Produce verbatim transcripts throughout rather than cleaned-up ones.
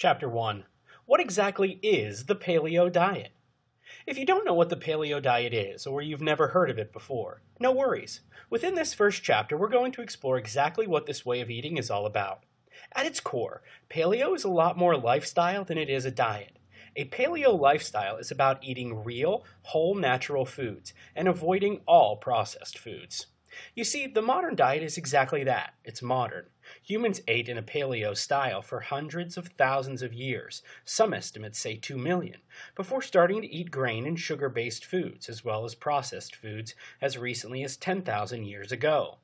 Chapter one. What exactly is the paleo diet? If you don't know what the paleo diet is, or you've never heard of it before, no worries. Within this first chapter, we're going to explore exactly what this way of eating is all about. At its core, paleo is a lot more lifestyle than it is a diet. A paleo lifestyle is about eating real, whole, natural foods and avoiding all processed foods. You see, the modern diet is exactly that. It's modern. Humans ate in a paleo style for hundreds of thousands of years, some estimates say two million, before starting to eat grain and sugar-based foods, as well as processed foods, as recently as ten thousand years ago.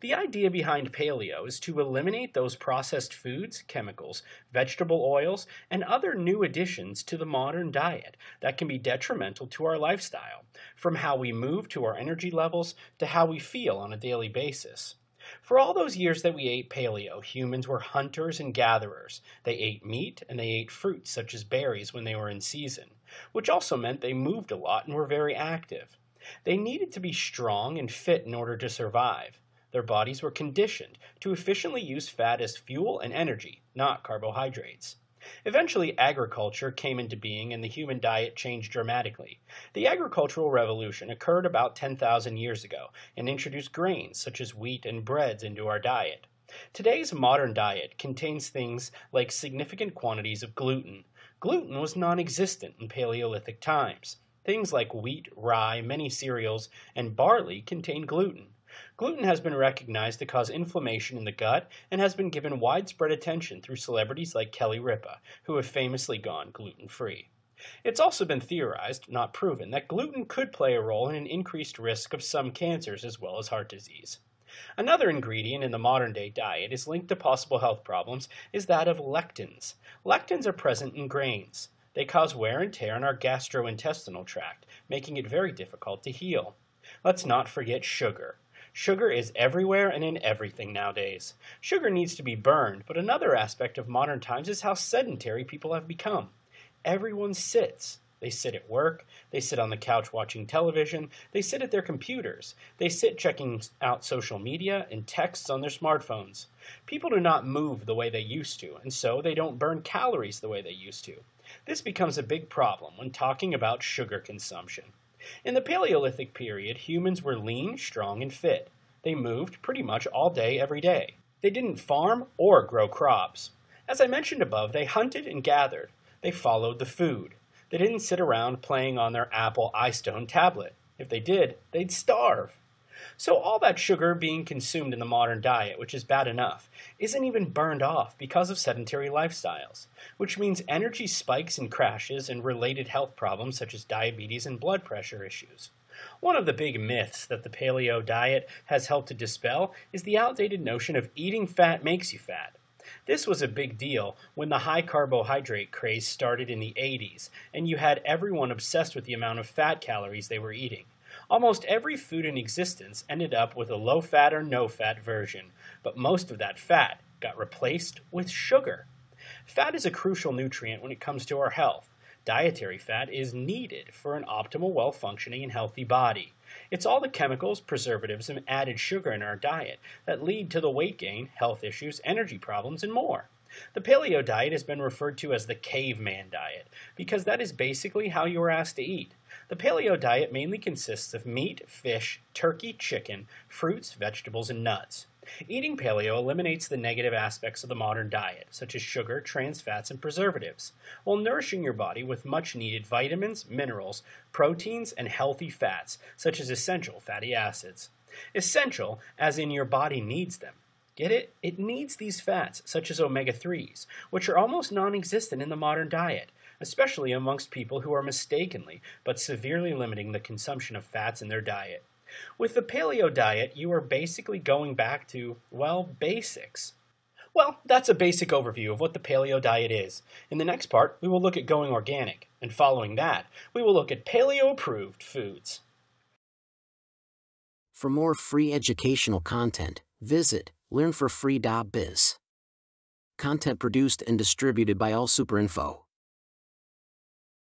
The idea behind paleo is to eliminate those processed foods, chemicals, vegetable oils, and other new additions to the modern diet that can be detrimental to our lifestyle, from how we move to our energy levels to how we feel on a daily basis. For all those years that we ate paleo, humans were hunters and gatherers. They ate meat and they ate fruits such as berries when they were in season, which also meant they moved a lot and were very active. They needed to be strong and fit in order to survive. Their bodies were conditioned to efficiently use fat as fuel and energy, not carbohydrates. Eventually, agriculture came into being and the human diet changed dramatically. The agricultural revolution occurred about ten thousand years ago and introduced grains such as wheat and breads into our diet. Today's modern diet contains things like significant quantities of gluten. Gluten was non-existent in Paleolithic times. Things like wheat, rye, many cereals, and barley contain gluten. Gluten has been recognized to cause inflammation in the gut and has been given widespread attention through celebrities like Kelly Ripa, who have famously gone gluten-free. It's also been theorized, not proven, that gluten could play a role in an increased risk of some cancers as well as heart disease. Another ingredient in the modern-day diet is linked to possible health problems is that of lectins. Lectins are present in grains. They cause wear and tear in our gastrointestinal tract, making it very difficult to heal. Let's not forget sugar. Sugar is everywhere and in everything nowadays. Sugar needs to be burned, but another aspect of modern times is how sedentary people have become. Everyone sits. They sit at work, they sit on the couch watching television, they sit at their computers, they sit checking out social media and texts on their smartphones. People do not move the way they used to, and so they don't burn calories the way they used to. This becomes a big problem when talking about sugar consumption. In the Paleolithic period, humans were lean, strong, and fit. They moved pretty much all day, every day. They didn't farm or grow crops. As I mentioned above, they hunted and gathered. They followed the food. They didn't sit around playing on their Apple iStone tablet. If they did, they'd starve. So all that sugar being consumed in the modern diet, which is bad enough, isn't even burned off because of sedentary lifestyles, which means energy spikes and crashes and related health problems such as diabetes and blood pressure issues. One of the big myths that the paleo diet has helped to dispel is the outdated notion of eating fat makes you fat. This was a big deal when the high carbohydrate craze started in the eighties, and you had everyone obsessed with the amount of fat calories they were eating. Almost every food in existence ended up with a low-fat or no-fat version, but most of that fat got replaced with sugar. Fat is a crucial nutrient when it comes to our health. Dietary fat is needed for an optimal, well-functioning, and healthy body. It's all the chemicals, preservatives, and added sugar in our diet that lead to the weight gain, health issues, energy problems, and more. The paleo diet has been referred to as the caveman diet because that is basically how you were asked to eat. The paleo diet mainly consists of meat, fish, turkey, chicken, fruits, vegetables, and nuts. Eating paleo eliminates the negative aspects of the modern diet, such as sugar, trans fats, and preservatives, while nourishing your body with much-needed vitamins, minerals, proteins, and healthy fats, such as essential fatty acids. Essential, as in your body needs them. Get it? It needs these fats, such as omega threes, which are almost non-existent in the modern diet, especially amongst people who are mistakenly but severely limiting the consumption of fats in their diet. With the paleo diet, you are basically going back to, well, basics. Well, that's a basic overview of what the paleo diet is. In the next part, we will look at going organic, and following that, we will look at paleo-approved foods. For more free educational content, visit learn for free dot biz. Content produced and distributed by all super info.